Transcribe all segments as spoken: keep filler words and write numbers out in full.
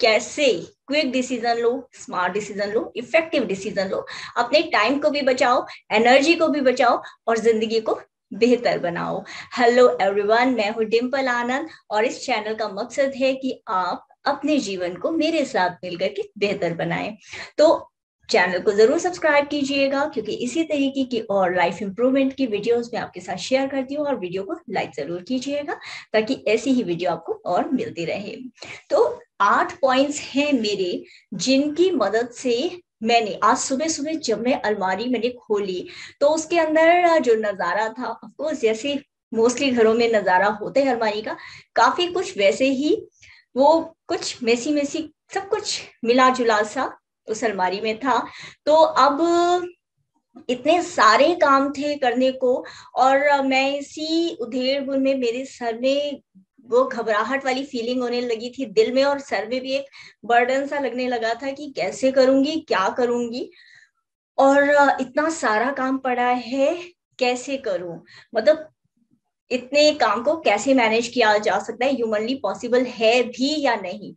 कैसे quick decision लो, smart decision लो, इफेक्टिव डिसीजन लो, अपने टाइम को भी बचाओ, एनर्जी को भी बचाओ और जिंदगी को बेहतर बनाओ। हेलो एवरीवन, मैं हूँ डिम्पल आनंद और इस चैनल का मकसद है कि आप अपने जीवन को मेरे साथ मिलकर के बेहतर बनाएं। तो चैनल को जरूर सब्सक्राइब कीजिएगा क्योंकि इसी तरीके की और लाइफ इंप्रूवमेंट की वीडियोस में आपके साथ शेयर करती हूँ, और वीडियो को लाइक जरूर कीजिएगा ताकि ऐसी ही वीडियो आपको और मिलती रहे। तो आठ पॉइंट्स हैं मेरे जिनकी मदद से मैंने आज सुबह सुबह जब मैं अलमारी मैंने खोली तो उसके अंदर जो नजारा था, ऑफकोर्स जैसे मोस्टली घरों में नजारा होता है अलमारी का, काफी कुछ वैसे ही वो कुछ मेसी मेसी सब कुछ मिला जुला सा उस अलमारी में था। तो अब इतने सारे काम थे करने को और मैं इसी उधेड़बुन में मेरे सर में वो घबराहट वाली फीलिंग होने लगी थी, दिल में और सर में भी एक बर्डन सा लगने लगा था कि कैसे करूंगी, क्या करूंगी, और इतना सारा काम पड़ा है, कैसे करूं, मतलब इतने काम को कैसे मैनेज किया जा सकता है, ह्यूमनली पॉसिबल है भी या नहीं।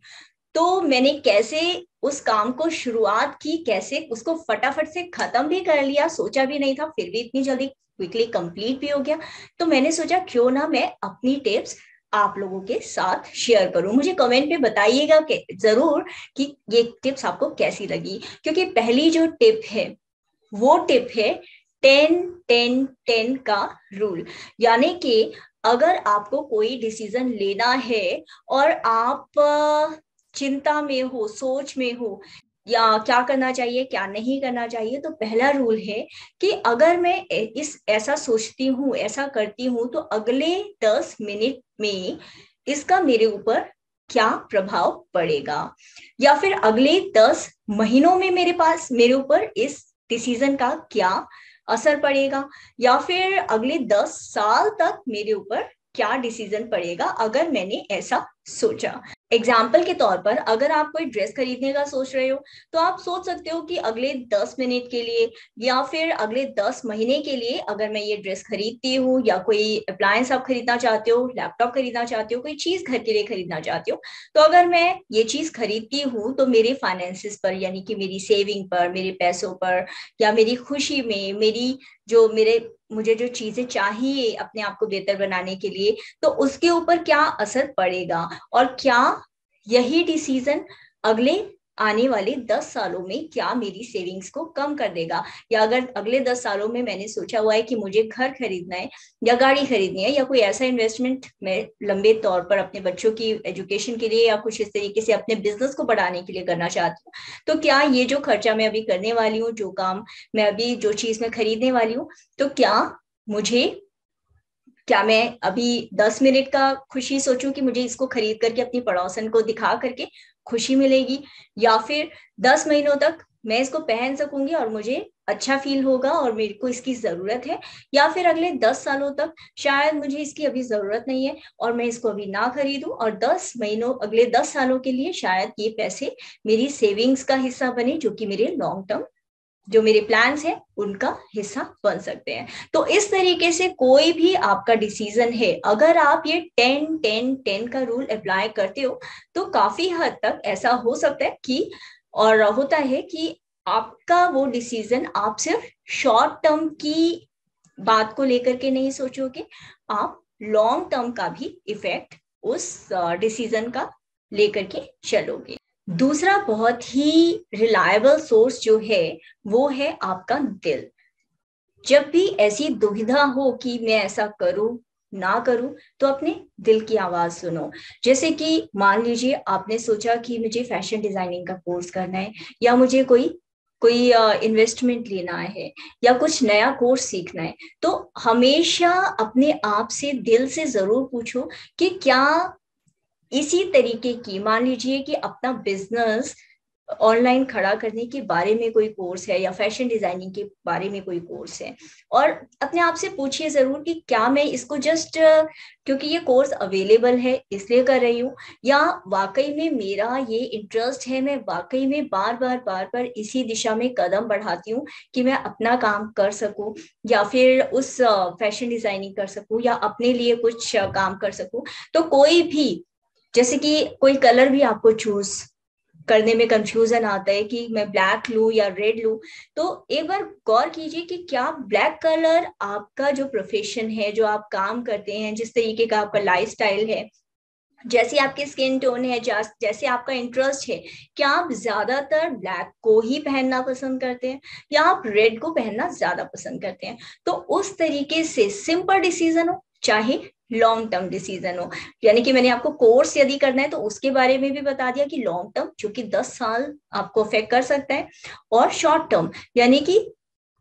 तो मैंने कैसे उस काम को शुरुआत की, कैसे उसको फटाफट से खत्म भी कर लिया, सोचा भी नहीं था, फिर भी इतनी जल्दी क्विकली कंप्लीट भी हो गया। तो मैंने सोचा क्यों ना मैं अपनी टिप्स आप लोगों के साथ शेयर करूं। मुझे कमेंट में बताइएगा जरूर कि ये टिप्स आपको कैसी लगी, क्योंकि पहली जो टिप है वो टिप है टेन टेन टेन का रूल। यानी कि अगर आपको कोई डिसीजन लेना है और आप चिंता में हो, सोच में हो या क्या करना चाहिए क्या नहीं करना चाहिए, तो पहला रूल है कि अगर मैं इस ऐसा सोचती हूँ, ऐसा करती हूँ, तो अगले दस मिनट में इसका मेरे ऊपर क्या प्रभाव पड़ेगा, या फिर अगले दस महीनों में मेरे पास मेरे ऊपर इस डिसीजन का क्या असर पड़ेगा, या फिर अगले दस साल तक मेरे ऊपर क्या डिसीजन पड़ेगा अगर मैंने ऐसा सोचा। एग्जाम्पल के तौर पर अगर आप कोई ड्रेस खरीदने का सोच रहे हो तो आप सोच सकते हो कि अगले दस मिनट के लिए या फिर अगले दस महीने के लिए अगर मैं ये ड्रेस खरीदती हूँ, या कोई अप्लायंस आप खरीदना चाहते हो, लैपटॉप खरीदना चाहते हो, कोई चीज घर के लिए खरीदना चाहते हो, तो अगर मैं ये चीज खरीदती हूँ तो मेरे फाइनेंसिस पर, यानी कि मेरी सेविंग पर, मेरे पैसों पर, या मेरी खुशी में, मेरी जो मेरे मुझे जो चीजें चाहिए अपने आप को बेहतर बनाने के लिए, तो उसके ऊपर क्या असर पड़ेगा, और क्या यही डिसीजन अगले आने वाले दस सालों में क्या मेरी सेविंग्स को कम कर देगा, या अगर अगले दस सालों में मैंने सोचा हुआ है कि मुझे घर खरीदना है या गाड़ी खरीदनी है या कोई ऐसा इन्वेस्टमेंट मैं लंबे तौर पर अपने बच्चों की एजुकेशन के लिए या कुछ इस तरीके से अपने बिजनेस को बढ़ाने के लिए करना चाहती हूँ, तो क्या ये जो खर्चा मैं अभी करने वाली हूँ, जो काम मैं अभी, जो चीज मैं खरीदने वाली हूँ, तो क्या मुझे, क्या मैं अभी दस मिनट का खुशी सोचूं कि मुझे इसको खरीद करके अपनी पड़ोसन को दिखा करके खुशी मिलेगी, या फिर दस महीनों तक मैं इसको पहन सकूंगी और मुझे अच्छा फील होगा और मेरे को इसकी जरूरत है, या फिर अगले दस सालों तक शायद मुझे इसकी अभी जरूरत नहीं है और मैं इसको अभी ना खरीदूं और दस महीनों अगले दस सालों के लिए शायद ये पैसे मेरी सेविंग्स का हिस्सा बने, जो कि मेरे लॉन्ग टर्म जो मेरे प्लान्स हैं उनका हिस्सा बन सकते हैं। तो इस तरीके से कोई भी आपका डिसीजन है, अगर आप ये टेन टेन टेन का रूल अप्लाई करते हो तो काफी हद तक ऐसा हो सकता है कि, और होता है कि आपका वो डिसीजन, आप सिर्फ शॉर्ट टर्म की बात को लेकर के नहीं सोचोगे, आप लॉन्ग टर्म का भी इफेक्ट उस डिसीजन का लेकर के चलोगे। दूसरा बहुत ही रिलायबल सोर्स जो है वो है आपका दिल। जब भी ऐसी दुविधा हो कि मैं ऐसा करूं ना करूं, तो अपने दिल की आवाज सुनो। जैसे कि मान लीजिए आपने सोचा कि मुझे फैशन डिजाइनिंग का कोर्स करना है, या मुझे कोई कोई इन्वेस्टमेंट लेना है, या कुछ नया कोर्स सीखना है, तो हमेशा अपने आप से, दिल से जरूर पूछो कि क्या इसी तरीके की, मान लीजिए कि अपना बिजनेस ऑनलाइन खड़ा करने के बारे में कोई कोर्स है या फैशन डिजाइनिंग के बारे में कोई कोर्स है, और अपने आप से पूछिए जरूर कि क्या मैं इसको जस्ट क्योंकि ये कोर्स अवेलेबल है इसलिए कर रही हूँ, या वाकई में मेरा ये इंटरेस्ट है, मैं वाकई में बार बार बार बार इसी दिशा में कदम बढ़ाती हूँ कि मैं अपना काम कर सकूँ, या फिर उस फैशन डिजाइनिंग कर सकूँ, या अपने लिए कुछ काम कर सकूँ। तो कोई भी, जैसे कि कोई कलर भी आपको चूज करने में कंफ्यूजन आता है कि मैं ब्लैक लूं या रेड लूं, तो एक बार गौर कीजिए कि क्या ब्लैक कलर आपका जो प्रोफेशन है, जो आप काम करते हैं, जिस तरीके का आपका लाइफस्टाइल है, जैसे आपकी स्किन टोन है, जैसे आपका इंटरेस्ट है, क्या आप ज्यादातर ब्लैक को ही पहनना पसंद करते हैं या आप रेड को पहनना ज्यादा पसंद करते हैं? तो उस तरीके से सिंपल डिसीजन हो चाहे लॉन्ग टर्म डिसीजन हो, यानी कि मैंने आपको कोर्स यदि करना है तो उसके बारे में भी बता दिया कि लॉन्ग टर्म जो कि दस साल आपको अफेक्ट कर सकता है, और शॉर्ट टर्म यानी कि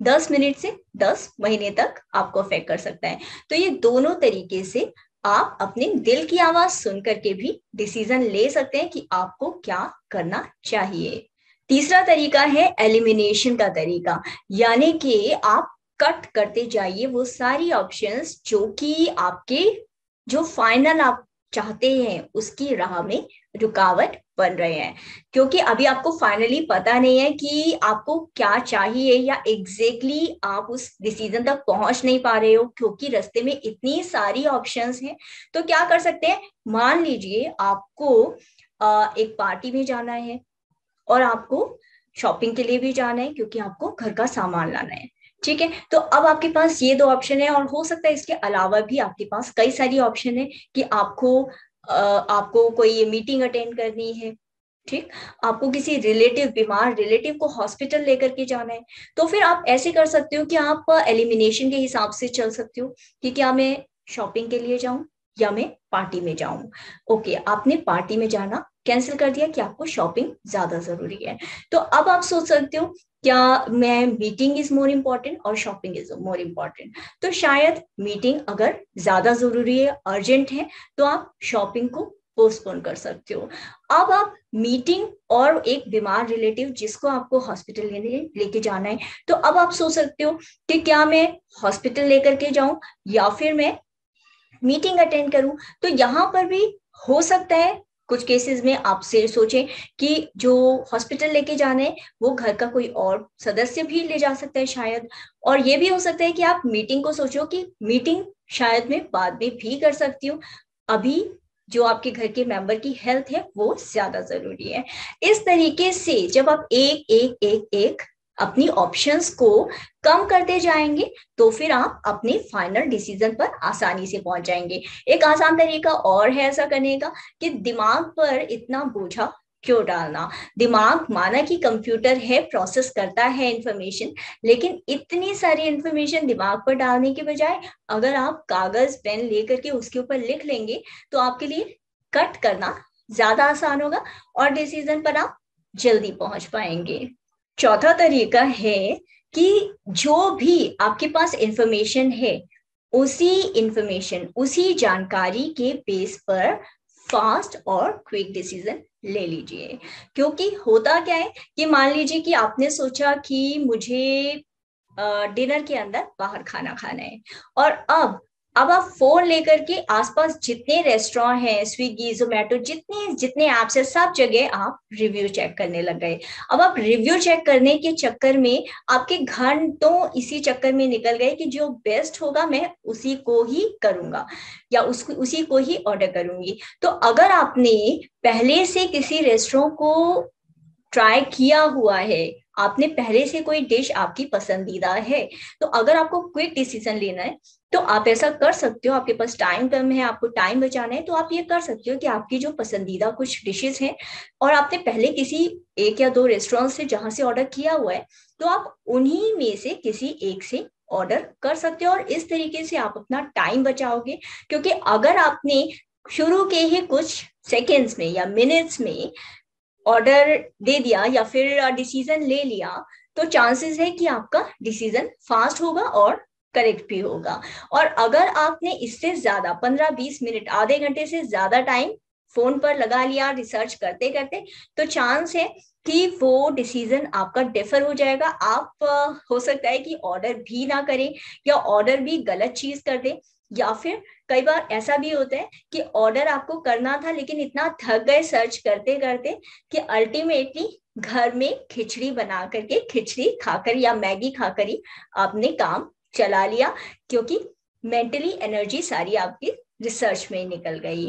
दस मिनट से दस महीने तक आपको अफेक्ट कर सकता है। तो ये दोनों तरीके से आप अपने दिल की आवाज सुन करके भी डिसीजन ले सकते हैं कि आपको क्या करना चाहिए। तीसरा तरीका है एलिमिनेशन का तरीका, यानी कि आप कट करते जाइए वो सारी ऑप्शंस जो कि आपके जो फाइनल आप चाहते हैं उसकी राह में रुकावट बन रहे हैं, क्योंकि अभी आपको फाइनली पता नहीं है कि आपको क्या चाहिए या एग्जैक्टली आप उस डिसीजन तक पहुंच नहीं पा रहे हो क्योंकि रास्ते में इतनी सारी ऑप्शंस हैं। तो क्या कर सकते हैं, मान लीजिए आपको एक पार्टी में जाना है और आपको शॉपिंग के लिए भी जाना है क्योंकि आपको घर का सामान लाना है, ठीक है। तो अब आपके पास ये दो ऑप्शन है और हो सकता है इसके अलावा भी आपके पास कई सारी ऑप्शन है कि आपको आपको कोई मीटिंग अटेंड करनी है, ठीक, आपको किसी रिलेटिव बीमार रिलेटिव को हॉस्पिटल लेकर के जाना है। तो फिर आप ऐसे कर सकते हो कि आप एलिमिनेशन के हिसाब से चल सकते हो कि क्या मैं शॉपिंग के लिए जाऊं या मैं पार्टी में जाऊं। ओके, आपने पार्टी में जाना कैंसिल कर दिया कि आपको शॉपिंग ज्यादा जरूरी है। तो अब आप सोच सकते हो क्या मैं मीटिंग इज मोर इम्पोर्टेंट और शॉपिंग इज मोर इम्पोर्टेंट। तो शायद मीटिंग अगर ज्यादा जरूरी है, अर्जेंट है, तो आप शॉपिंग को पोस्टपोन कर सकते हो। अब आप मीटिंग और एक बीमार रिलेटिव जिसको आपको हॉस्पिटल लेने लेके जाना है, तो अब आप सोच सकते हो कि क्या मैं हॉस्पिटल लेकर के जाऊं या फिर मैं मीटिंग अटेंड करूं। तो यहाँ पर भी हो सकता है कुछ केसेस में आपसे सोचें कि जो हॉस्पिटल लेके जाना है वो घर का कोई और सदस्य भी ले जा सकता है शायद, और ये भी हो सकता है कि आप मीटिंग को सोचो कि मीटिंग शायद मैं बाद में भी कर सकती हूँ, अभी जो आपके घर के मेंबर की हेल्थ है वो ज्यादा जरूरी है। इस तरीके से जब आप एक एक एक एक अपनी ऑप्शंस को कम करते जाएंगे तो फिर आप अपने फाइनल डिसीजन पर आसानी से पहुंच जाएंगे। एक आसान तरीका और है ऐसा करने का कि दिमाग पर इतना बोझा क्यों डालना। दिमाग माना कि कंप्यूटर है, प्रोसेस करता है इंफॉर्मेशन, लेकिन इतनी सारी इंफॉर्मेशन दिमाग पर डालने के बजाय अगर आप कागज पेन लेकर के उसके ऊपर लिख लेंगे तो आपके लिए कट करना ज्यादा आसान होगा और डिसीजन पर आप जल्दी पहुंच पाएंगे। चौथा तरीका है कि जो भी आपके पास इंफॉर्मेशन है उसी इंफॉर्मेशन उसी जानकारी के बेस पर फास्ट और क्विक डिसीजन ले लीजिए। क्योंकि होता क्या है कि मान लीजिए कि आपने सोचा कि मुझे डिनर के अंदर बाहर खाना खाना है और अब अब आप फोन लेकर के आसपास जितने रेस्टोरेंट हैं, स्विगी, जोमेटो, जितने जितने ऐप्स हैं, सब जगह आप रिव्यू चेक करने लग गए। अब आप रिव्यू चेक करने के चक्कर में आपके घंटों इसी चक्कर में निकल गए कि जो बेस्ट होगा मैं उसी को ही करूंगा या उसको उसी को ही ऑर्डर करूंगी। तो अगर आपने पहले से किसी रेस्टोरेंट को ट्राई किया हुआ है, आपने पहले से कोई डिश आपकी पसंदीदा है, तो अगर आपको क्विक डिसीजन लेना है तो आप ऐसा कर सकते हो। आपके पास टाइम कम है, आपको टाइम बचाना है, तो आप ये कर सकते हो कि आपकी जो पसंदीदा कुछ डिशेज हैं और आपने पहले किसी एक या दो रेस्टोरेंट से जहां से ऑर्डर किया हुआ है तो आप उन्हीं में से किसी एक से ऑर्डर कर सकते हो और इस तरीके से आप अपना टाइम बचाओगे। क्योंकि अगर आपने शुरू के ही कुछ सेकेंड्स में या मिनट्स में ऑर्डर दे दिया या फिर डिसीजन ले लिया तो चांसेस है कि आपका डिसीजन फास्ट होगा और करेक्ट भी होगा। और अगर आपने इससे ज्यादा पंद्रह बीस मिनट, आधे घंटे से ज्यादा टाइम फोन पर लगा लिया रिसर्च करते करते, तो चांस है कि वो डिसीजन आपका डिफर हो जाएगा। आप हो सकता है कि ऑर्डर भी ना करें या ऑर्डर भी गलत चीज कर दें, या फिर कई बार ऐसा भी होता है कि ऑर्डर आपको करना था लेकिन इतना थक गए सर्च करते करते कि अल्टीमेटली घर में खिचड़ी बना करके खिचड़ी खाकर या मैगी खाकर ही आपने काम चला लिया, क्योंकि मेंटली एनर्जी सारी आपकी रिसर्च में ही निकल गई।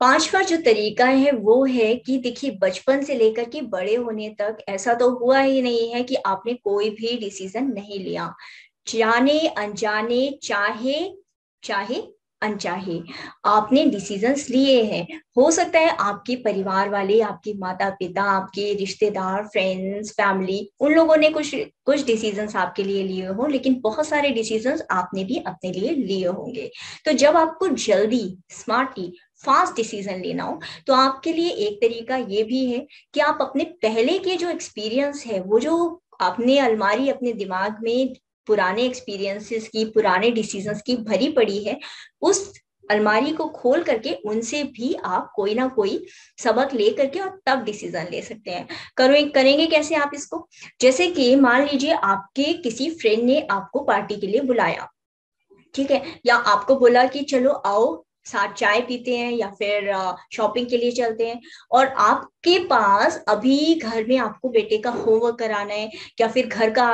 पांचवा जो तरीका है वो है कि देखिए, बचपन से लेकर के बड़े होने तक ऐसा तो हुआ ही नहीं है कि आपने कोई भी डिसीजन नहीं लिया, जाने अनजाने, चाहे चाहे अनचाहे आपने डिसीजंस लिए हैं। हो सकता है आपके परिवार वाले, आपके माता पिता, आपके रिश्तेदार, फ्रेंड्स, फैमिली, उन लोगों ने कुछ कुछ डिसीजंस आपके लिए लिए हो, लेकिन बहुत सारे डिसीजंस आपने भी अपने लिए लिए होंगे। तो जब आपको जल्दी, स्मार्टली, फास्ट डिसीजन लेना हो तो आपके लिए एक तरीका ये भी है कि आप अपने पहले के जो एक्सपीरियंस है, वो जो आपने अलमारी अपने दिमाग में पुराने एक्सपीरियंसेस की, पुराने डिसीजंस की भरी पड़ी है, उस अलमारी को खोल करके उनसे भी आप कोई ना कोई सबक ले करके और तब डिसीजन ले सकते हैं। करें, करेंगे कैसे आप इसको? जैसे कि मान लीजिए आपके किसी फ्रेंड ने आपको पार्टी के लिए बुलाया, ठीक है, या आपको बोला कि चलो आओ साथ चाय पीते हैं या फिर शॉपिंग के लिए चलते हैं, और आपके पास अभी घर में आपको बेटे का होमवर्क कराना है या फिर घर का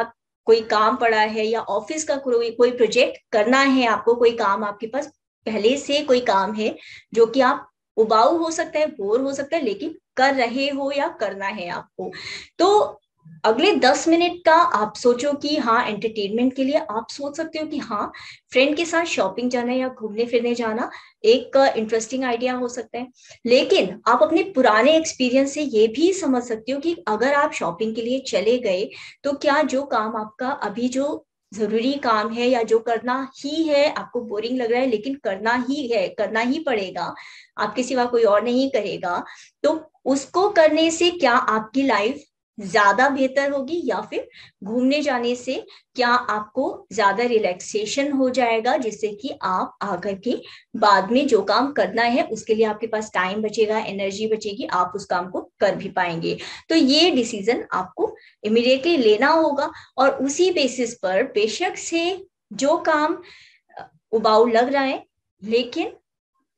कोई काम पड़ा है या ऑफिस का कोई कोई प्रोजेक्ट करना है, आपको कोई काम, आपके पास पहले से कोई काम है जो कि आप उबाऊ हो सकता है, बोर हो सकता है, लेकिन कर रहे हो या करना है आपको। तो अगले दस मिनट का आप सोचो कि हाँ, एंटरटेनमेंट के लिए आप सोच सकते हो कि हाँ, फ्रेंड के साथ शॉपिंग जाना या घूमने फिरने जाना एक इंटरेस्टिंग आइडिया हो सकता है। लेकिन आप अपने पुराने एक्सपीरियंस से ये भी समझ सकते हो कि अगर आप शॉपिंग के लिए चले गए तो क्या जो काम आपका अभी जो जरूरी काम है या जो करना ही है, आपको बोरिंग लग रहा है लेकिन करना ही है, करना ही पड़ेगा, आपके सिवा कोई और नहीं करेगा, तो उसको करने से क्या आपकी लाइफ ज्यादा बेहतर होगी या फिर घूमने जाने से क्या आपको ज्यादा रिलैक्सेशन हो जाएगा, जिससे कि आप आकर के बाद में जो काम करना है उसके लिए आपके पास टाइम बचेगा, एनर्जी बचेगी, आप उस काम को कर भी पाएंगे। तो ये डिसीजन आपको इमीडिएटली लेना होगा और उसी बेसिस पर बेशक से जो काम उबाऊ लग रहा है, लेकिन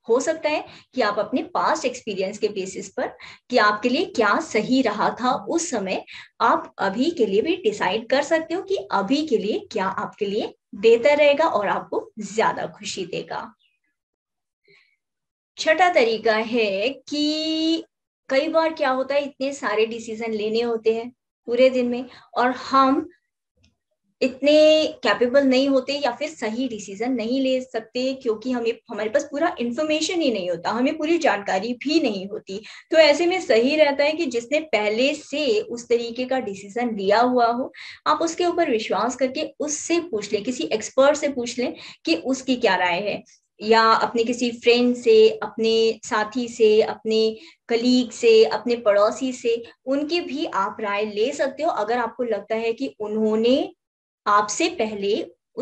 हो सकता है कि आप अपने पास्ट एक्सपीरियंस के बेसिस पर कि आपके लिए क्या सही रहा था उस समय, आप अभी के लिए भी डिसाइड कर सकते हो कि अभी के लिए क्या आपके लिए बेहतर रहेगा और आपको ज्यादा खुशी देगा। छठा तरीका है कि कई बार क्या होता है, इतने सारे डिसीजन लेने होते हैं पूरे दिन में और हम इतने कैपेबल नहीं होते या फिर सही डिसीजन नहीं ले सकते, क्योंकि हमें हमारे पास पूरा इन्फॉर्मेशन ही नहीं होता, हमें पूरी जानकारी भी नहीं होती। तो ऐसे में सही रहता है कि जिसने पहले से उस तरीके का डिसीजन लिया हुआ हो, आप उसके ऊपर विश्वास करके उससे पूछ लें, किसी एक्सपर्ट से पूछ लें कि उसकी क्या राय है, या अपने किसी फ्रेंड से, अपने साथी से, अपने कलीग से, अपने पड़ोसी से, उनकी भी आप राय ले सकते हो अगर आपको लगता है कि उन्होंने आपसे पहले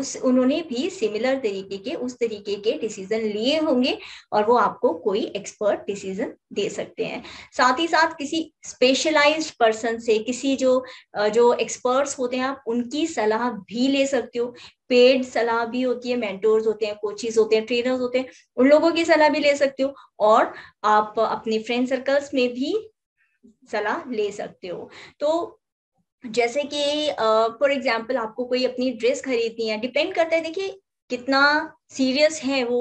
उस उन्होंने भी सिमिलर तरीके के उस तरीके के डिसीजन लिए होंगे और वो आपको कोई एक्सपर्ट डिसीजन दे सकते हैं। साथ ही साथ किसी स्पेशलाइज्ड पर्सन से, किसी जो जो एक्सपर्ट्स होते हैं, आप उनकी सलाह भी ले सकते हो। पेड सलाह भी होती है, मेंटोर्स होते हैं, कोचेस होते हैं, ट्रेनर्स होते हैं, उन लोगों की सलाह भी ले सकते हो और आप अपने फ्रेंड सर्कल्स में भी सलाह ले सकते हो। तो जैसे कि फॉर uh, एग्जाम्पल आपको कोई अपनी ड्रेस खरीदनी है, डिपेंड करता है देखिए कितना सीरियस है वो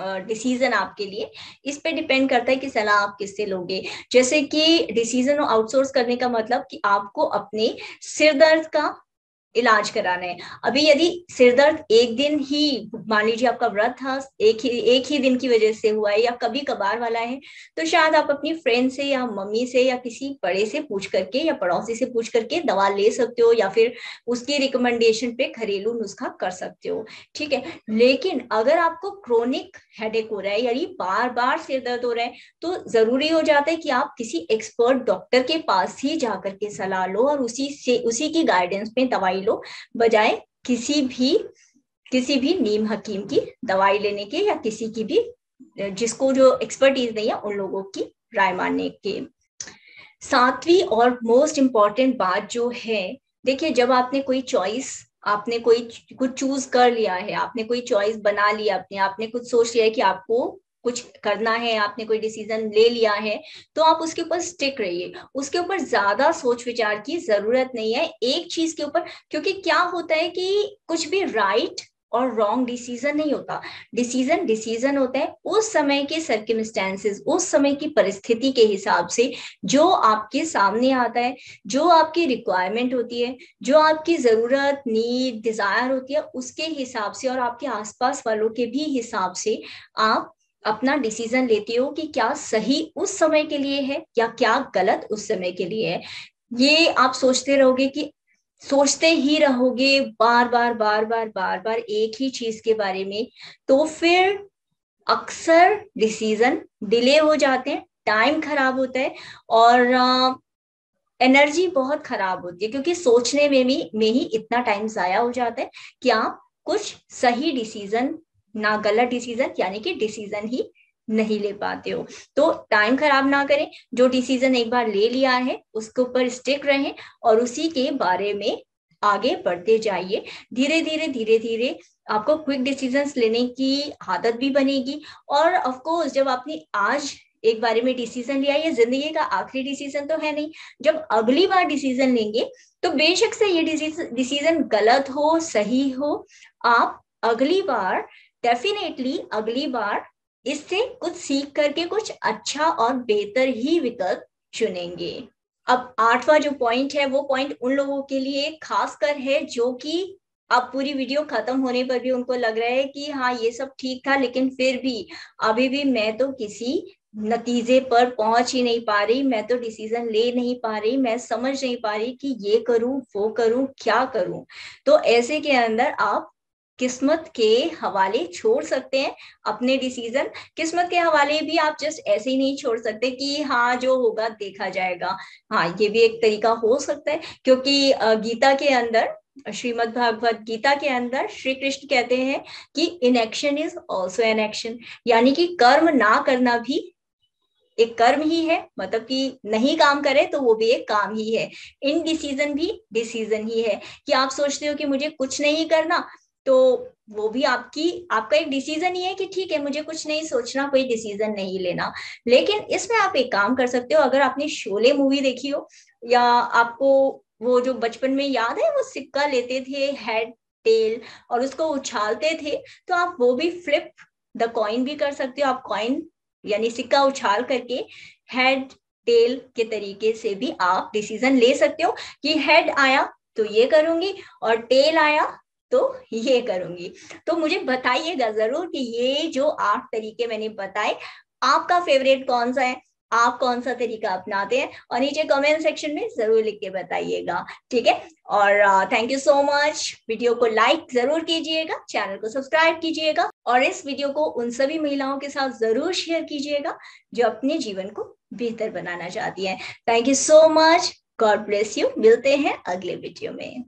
डिसीजन uh, आपके लिए, इस पे डिपेंड करता है कि सलाह आप किससे लोगे। जैसे कि डिसीजन आउटसोर्स करने का मतलब कि आपको अपने सिर दर्द का इलाज कराना है। अभी यदि सिर दर्द एक दिन ही, मान लीजिए आपका व्रत था, एक ही एक ही दिन की वजह से हुआ है या कभी कभार वाला है, तो शायद आप अपनी फ्रेंड से या मम्मी से या किसी बड़े से पूछ करके या पड़ोसी से पूछ करके दवा ले सकते हो या फिर उसकी रिकमेंडेशन पे घरेलू नुस्खा कर सकते हो, ठीक है। लेकिन अगर आपको क्रोनिक हेडेक हो रहा है, यानी बार बार सिर दर्द हो रहा है, तो जरूरी हो जाता है कि आप किसी एक्सपर्ट डॉक्टर के पास ही जाकर के सलाह लो और उसी से उसी की गाइडेंस में दवाई लो, बजाय किसी भी किसी भी नीम हकीम की दवाई लेने के या किसी की भी जिसको जो एक्सपर्टीज नहीं है उन लोगों की राय मानने के। सातवीं और मोस्ट इंपॉर्टेंट बात जो है, देखिए जब आपने कोई चॉइस आपने कोई कुछ चूज कर लिया है, आपने कोई चॉइस बना लिया, आपने आपने कुछ सोच लिया है कि आपको कुछ करना है, आपने कोई डिसीजन ले लिया है, तो आप उसके ऊपर स्टिक रहिए, उसके ऊपर ज्यादा सोच विचार की जरूरत नहीं है एक चीज के ऊपर। क्योंकि क्या होता है कि कुछ भी राइट और रॉन्ग डिसीजन नहीं होता। डिसीजन डिसीजन होता है उस समय के सर्कमस्टेंसेस, उस समय की परिस्थिति के हिसाब से जो आपके सामने आता है, जो आपकी रिक्वायरमेंट होती है, जो आपकी जरूरत, नीड, डिजायर होती है, उसके हिसाब से और आपके आसपास वालों के भी हिसाब से आप अपना डिसीजन लेते हो कि क्या सही उस समय के लिए है या क्या गलत उस समय के लिए है। ये आप सोचते रहोगे कि सोचते ही रहोगे बार बार बार बार बार बार एक ही चीज के बारे में, तो फिर अक्सर डिसीजन डिले हो जाते हैं, टाइम खराब होता है और आ, एनर्जी बहुत खराब होती है, क्योंकि सोचने में भी में ही इतना टाइम जाया हो जाता है कि आप कुछ सही डिसीजन ना गलत डिसीजन, यानी कि डिसीजन ही नहीं ले पाते हो। तो टाइम खराब ना करें, जो डिसीजन एक बार ले लिया है उसके ऊपर स्टिक रहें और उसी के बारे में आगे बढ़ते जाइए। धीरे धीरे धीरे धीरे आपको क्विक डिसीजंस लेने की आदत भी बनेगी और ऑफ कोर्स जब आपने आज एक बारे में डिसीजन लिया, ये जिंदगी का आखिरी डिसीजन तो है नहीं, जब अगली बार डिसीजन लेंगे तो बेशक से ये डिसीजन गलत हो सही हो, आप अगली बार डेफिनेटली अगली बार इससे कुछ सीख करके कुछ अच्छा और बेहतर ही विकल्प चुनेंगे। अब आठवां जो पॉइंट है वो पॉइंट उन लोगों के लिए खासकर है जो कि अब पूरी वीडियो खत्म होने पर भी उनको लग रहा है कि हाँ ये सब ठीक था लेकिन फिर भी अभी भी मैं तो किसी नतीजे पर पहुंच ही नहीं पा रही, मैं तो डिसीजन ले नहीं पा रही, मैं समझ नहीं पा रही कि ये करूं वो करूं क्या करूं। तो ऐसे के अंदर आप किस्मत के हवाले छोड़ सकते हैं अपने डिसीजन। किस्मत के हवाले भी आप जस्ट ऐसे ही नहीं छोड़ सकते कि हाँ जो होगा देखा जाएगा, हाँ ये भी एक तरीका हो सकता है, क्योंकि गीता के अंदर, श्रीमद् भागवत गीता के अंदर श्री कृष्ण कहते हैं कि inaction is also an action, यानी कि कर्म ना करना भी एक कर्म ही है, मतलब कि नहीं काम करे तो वो भी एक काम ही है। इनडिसीजन भी डिसीजन ही है, कि आप सोचते हो कि मुझे कुछ नहीं करना तो वो भी आपकी आपका एक डिसीजन ही है कि ठीक है मुझे कुछ नहीं सोचना, कोई डिसीजन नहीं लेना। लेकिन इसमें आप एक काम कर सकते हो, अगर आपने शोले मूवी देखी हो या आपको वो जो बचपन में याद है वो सिक्का लेते थे हेड टेल और उसको उछालते थे, तो आप वो भी फ्लिप द कॉइन भी कर सकते हो। आप कॉइन यानी सिक्का उछाल करके हेड टेल के तरीके से भी आप डिसीजन ले सकते हो कि हेड आया तो ये करूंगी और टेल आया तो ये करूंगी। तो मुझे बताइएगा जरूर कि ये जो आठ तरीके मैंने बताए आपका फेवरेट कौन सा है, आप कौन सा तरीका अपनाते हैं, और नीचे कमेंट सेक्शन में जरूर लिख के बताइएगा। ठीक है, और thank you so much. Video को लाइक जरूर कीजिएगा, चैनल को सब्सक्राइब कीजिएगा और इस वीडियो को उन सभी महिलाओं के साथ जरूर शेयर कीजिएगा जो अपने जीवन को बेहतर बनाना चाहती है। Thank you so much, god bless you. मिलते हैं अगले वीडियो में।